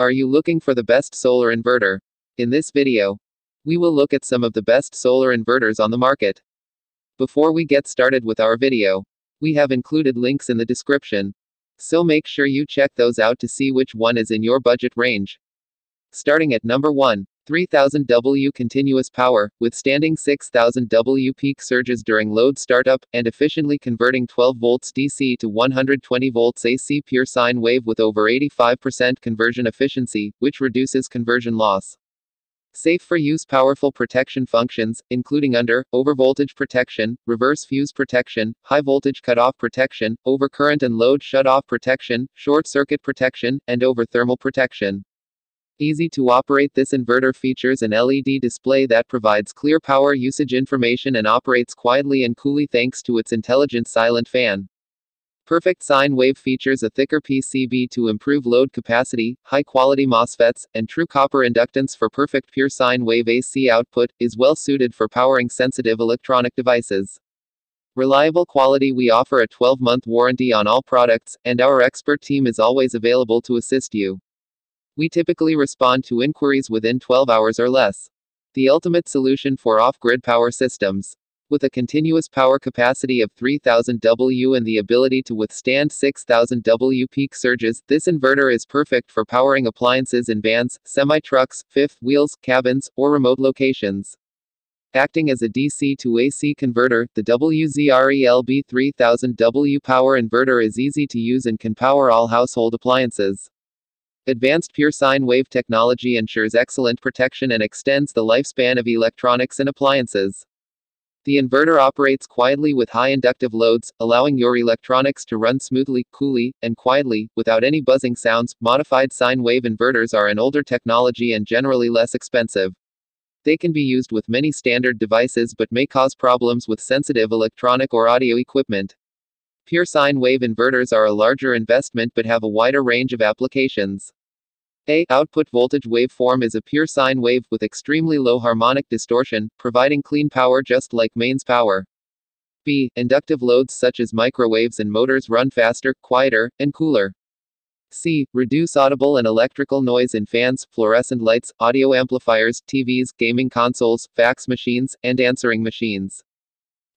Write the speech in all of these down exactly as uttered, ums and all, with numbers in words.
Are you looking for the best solar inverter? In this video, we will look at some of the best solar inverters on the market. Before we get started with our video, we have included links in the description, so make sure you check those out to see which one is in your budget range. Starting at number one, three thousand watt continuous power, withstanding six thousand watt peak surges during load startup, and efficiently converting twelve volts D C to one hundred twenty volts A C pure sine wave with over eighty-five percent conversion efficiency, which reduces conversion loss. Safe for use, powerful protection functions, including under, overvoltage protection, reverse fuse protection, high voltage cutoff protection, overcurrent and load shutoff protection, short circuit protection, and over thermal protection. Easy to operate, this inverter features an L E D display that provides clear power usage information and operates quietly and coolly thanks to its intelligent silent fan. Perfect sine wave features a thicker P C B to improve load capacity, high-quality MOSFETs, and true copper inductance for perfect pure sine wave A C output, is well suited for powering sensitive electronic devices. Reliable quality, we offer a twelve month warranty on all products, and our expert team is always available to assist you. We typically respond to inquiries within twelve hours or less. The ultimate solution for off-grid power systems. With a continuous power capacity of three thousand watts and the ability to withstand six thousand watt peak surges, this inverter is perfect for powering appliances in vans, semi-trucks, fifth wheels, cabins, or remote locations. Acting as a D C to A C converter, the W Z R E L B three thousand watt power inverter is easy to use and can power all household appliances. Advanced pure sine wave technology ensures excellent protection and extends the lifespan of electronics and appliances. The inverter operates quietly with high inductive loads, allowing your electronics to run smoothly, coolly, and quietly, without any buzzing sounds. Modified sine wave inverters are an older technology and generally less expensive. They can be used with many standard devices but may cause problems with sensitive electronic or audio equipment. Pure sine wave inverters are a larger investment but have a wider range of applications. A. Output voltage waveform is a pure sine wave with extremely low harmonic distortion, providing clean power just like mains power. B. Inductive loads such as microwaves and motors run faster, quieter, and cooler. C. Reduce audible and electrical noise in fans, fluorescent lights, audio amplifiers, T Vs, gaming consoles, fax machines, and answering machines.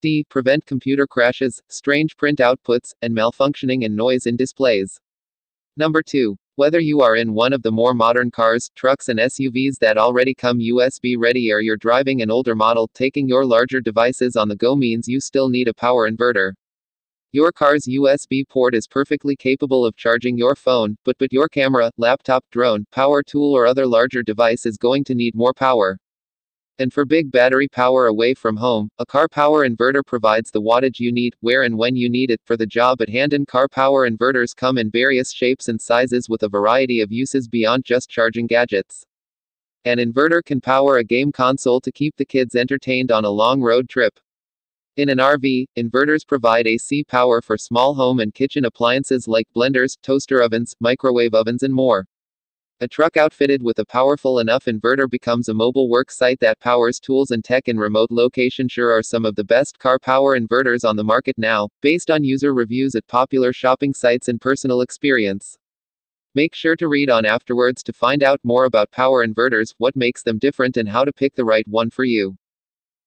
D. Prevent computer crashes, strange print outputs, and malfunctioning and noise in displays. Number two. Whether you are in one of the more modern cars, trucks and S U Vs that already come U S B ready, or you're driving an older model, taking your larger devices on the go means you still need a power inverter. Your car's U S B port is perfectly capable of charging your phone, but, but your camera, laptop, drone, power tool or other larger device is going to need more power. And for big battery power away from home, a car power inverter provides the wattage you need, where and when you need it, for the job at hand. And car power inverters come in various shapes and sizes with a variety of uses beyond just charging gadgets. An inverter can power a game console to keep the kids entertained on a long road trip. In an R V, inverters provide A C power for small home and kitchen appliances like blenders, toaster ovens, microwave ovens and more. A truck outfitted with a powerful enough inverter becomes a mobile work site that powers tools and tech in remote locations. Sure are some of the best car power inverters on the market now, based on user reviews at popular shopping sites and personal experience. Make sure to read on afterwards to find out more about power inverters, what makes them different and how to pick the right one for you.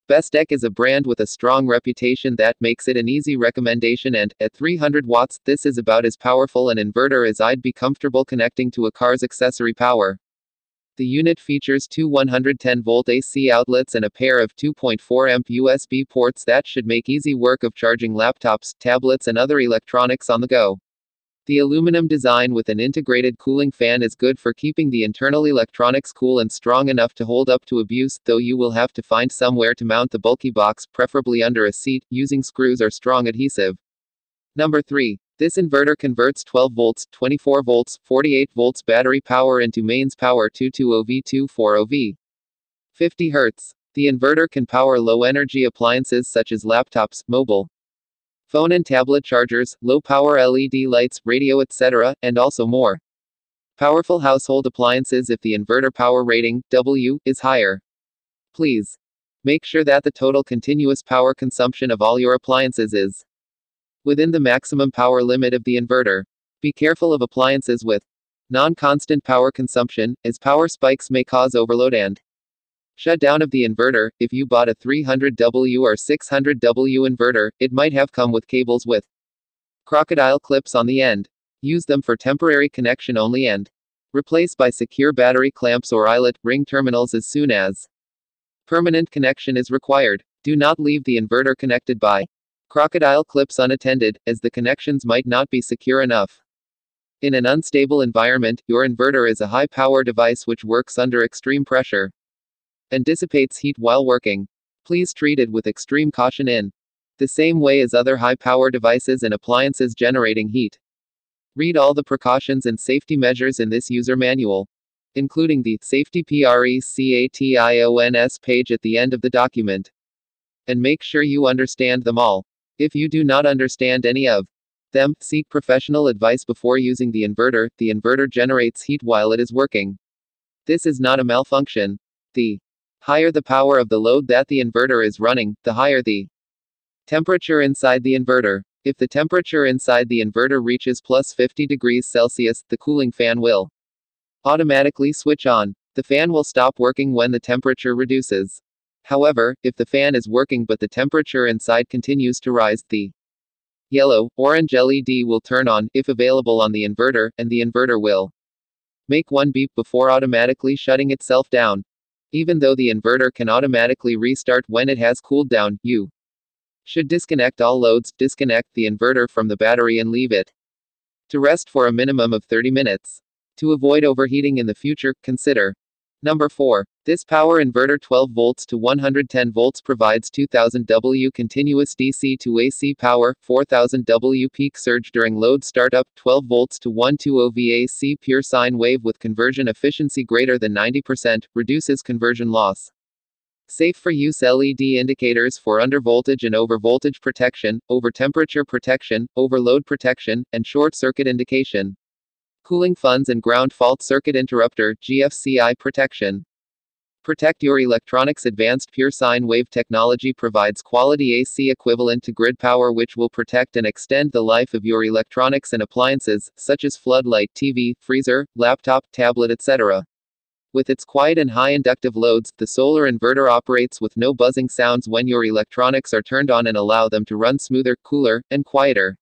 Bestek is a brand with a strong reputation that makes it an easy recommendation, and, at three hundred watts, this is about as powerful an inverter as I'd be comfortable connecting to a car's accessory power. The unit features two one hundred ten volt A C outlets and a pair of two point four amp U S B ports that should make easy work of charging laptops, tablets and other electronics on the go. The aluminum design with an integrated cooling fan is good for keeping the internal electronics cool and strong enough to hold up to abuse, though you will have to find somewhere to mount the bulky box, preferably under a seat, using screws or strong adhesive. Number three. This inverter converts twelve volts, twenty-four volts, forty-eight volts battery power into mains power two hundred twenty volts, two hundred forty volts. fifty hertz. The inverter can power low-energy appliances such as laptops, mobile phone and tablet chargers, low-power L E D lights, radio et cetera, and also more. Powerful household appliances if the inverter power rating, W, is higher. Please make sure that the total continuous power consumption of all your appliances is within the maximum power limit of the inverter. Be careful of appliances with Non-constant power consumption, as power spikes may cause overload and shutdown of the inverter. If you bought a three hundred watt or six hundred watt inverter, it might have come with cables with crocodile clips on the end. Use them for temporary connection only and replace by secure battery clamps or eyelet ring terminals as soon as permanent connection is required. Do not leave the inverter connected by crocodile clips unattended, as the connections might not be secure enough. In an unstable environment, your inverter is a high-power device which works under extreme pressure and dissipates heat while working. Please treat it with extreme caution in the same way as other high-power devices and appliances generating heat. Read all the precautions and safety measures in this user manual, including the Safety Precautions page at the end of the document, and make sure you understand them all. If you do not understand any of them, seek professional advice before using the inverter. The inverter generates heat while it is working. This is not a malfunction. The higher the power of the load that the inverter is running, the higher the temperature inside the inverter. If the temperature inside the inverter reaches plus fifty degrees Celsius, the cooling fan will automatically switch on. The fan will stop working when the temperature reduces. However, if the fan is working but the temperature inside continues to rise, the yellow, orange L E D will turn on, if available on the inverter, and the inverter will make one beep before automatically shutting itself down. Even though the inverter can automatically restart when it has cooled down, you should disconnect all loads. Disconnect the inverter from the battery and leave it to rest for a minimum of thirty minutes. To avoid overheating in the future, consider Number four. This power inverter twelve volts to one hundred ten volts provides two thousand watts continuous D C to A C power, four thousand watt peak surge during load startup, twelve volts to one hundred twenty volts A C pure sine wave with conversion efficiency greater than ninety percent, reduces conversion loss. Safe for use L E D indicators for undervoltage and overvoltage protection, overtemperature protection, overload protection, and short circuit indication. Cooling fans and ground fault circuit interrupter G F C I protection. Protect your electronics. Advanced pure sine wave technology provides quality A C equivalent to grid power, which will protect and extend the life of your electronics and appliances, such as floodlight, T V, freezer, laptop, tablet, et cetera. With its quiet and high inductive loads, the solar inverter operates with no buzzing sounds when your electronics are turned on and allow them to run smoother, cooler, and quieter.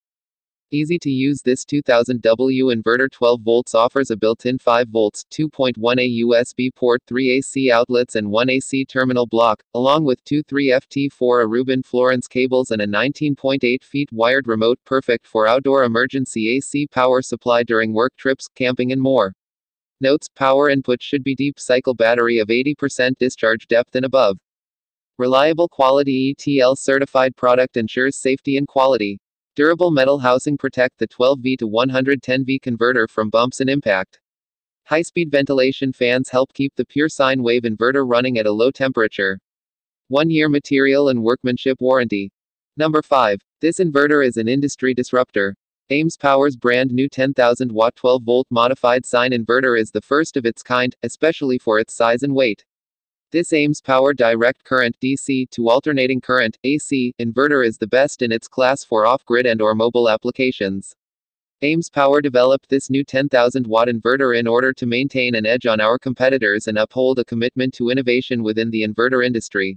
Easy to use. This two thousand watt inverter twelve volts offers a built-in five volts, two point one amp hour U S B port, three A C outlets and one A C terminal block, along with two three foot four Aruban Florence cables and a nineteen point eight feet wired remote, perfect for outdoor emergency A C power supply during work trips, camping and more. Notes: power input should be deep cycle battery of eighty percent discharge depth and above. Reliable quality E T L certified product ensures safety and quality. Durable metal housing protect the twelve volt to one hundred ten volt converter from bumps and impact. High-speed ventilation fans help keep the pure sine wave inverter running at a low temperature. One-year material and workmanship warranty. Number five. This inverter is an industry disruptor. AIMS Power's brand new ten thousand watt twelve volt modified sine inverter is the first of its kind, especially for its size and weight. This AIMS Power direct current D C to alternating current A C inverter is the best in its class for off-grid and or mobile applications. AIMS Power developed this new ten thousand watt inverter in order to maintain an edge on our competitors and uphold a commitment to innovation within the inverter industry.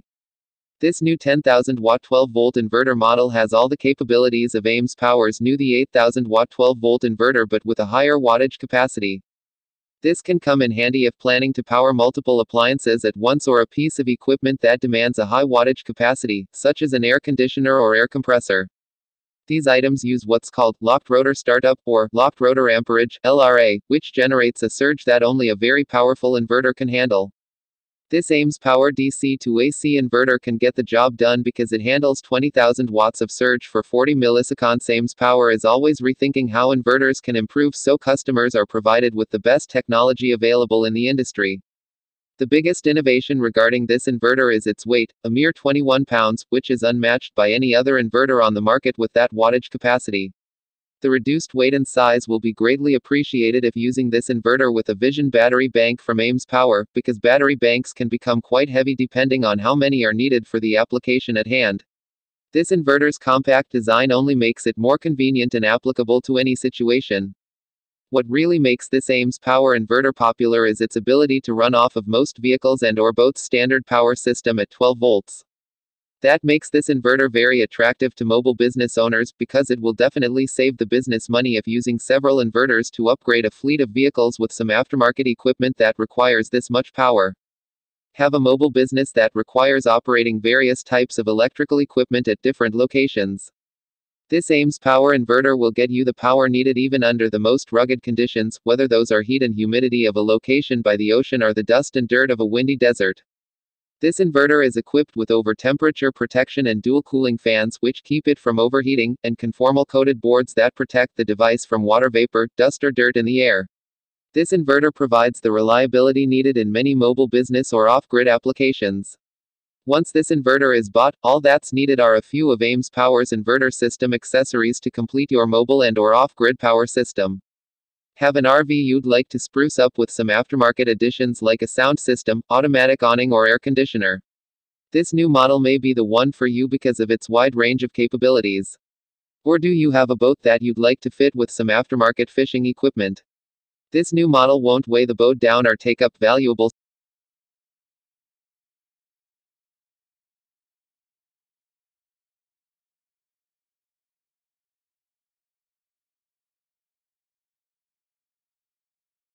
This new ten thousand watt twelve volt inverter model has all the capabilities of AIMS Power's new the eight thousand watt twelve volt inverter, but with a higher wattage capacity. This can come in handy if planning to power multiple appliances at once or a piece of equipment that demands a high wattage capacity, such as an air conditioner or air compressor. These items use what's called locked rotor startup or locked rotor amperage L R A, which generates a surge that only a very powerful inverter can handle. This AIMS Power D C to A C inverter can get the job done because it handles twenty thousand watts of surge for forty milliseconds. AIMS Power is always rethinking how inverters can improve, so customers are provided with the best technology available in the industry. The biggest innovation regarding this inverter is its weight, a mere twenty-one pounds, which is unmatched by any other inverter on the market with that wattage capacity. The reduced weight and size will be greatly appreciated if using this inverter with a Vision battery bank from AIMS Power, because battery banks can become quite heavy depending on how many are needed for the application at hand. This inverter's compact design only makes it more convenient and applicable to any situation. What really makes this AIMS Power inverter popular is its ability to run off of most vehicles and or both standard power system at twelve volts. That makes this inverter very attractive to mobile business owners, because it will definitely save the business money if using several inverters to upgrade a fleet of vehicles with some aftermarket equipment that requires this much power. Have a mobile business that requires operating various types of electrical equipment at different locations. This AIMS Power inverter will get you the power needed even under the most rugged conditions, whether those are heat and humidity of a location by the ocean or the dust and dirt of a windy desert. This inverter is equipped with over temperature protection and dual cooling fans which keep it from overheating, and conformal coated boards that protect the device from water vapor, dust or dirt in the air. This inverter provides the reliability needed in many mobile business or off-grid applications. Once this inverter is bought, all that's needed are a few of AIMS Power's inverter system accessories to complete your mobile and or off-grid power system. Have an R V you'd like to spruce up with some aftermarket additions like a sound system, automatic awning or air conditioner. This new model may be the one for you because of its wide range of capabilities. Or do you have a boat that you'd like to fit with some aftermarket fishing equipment? This new model won't weigh the boat down or take up valuable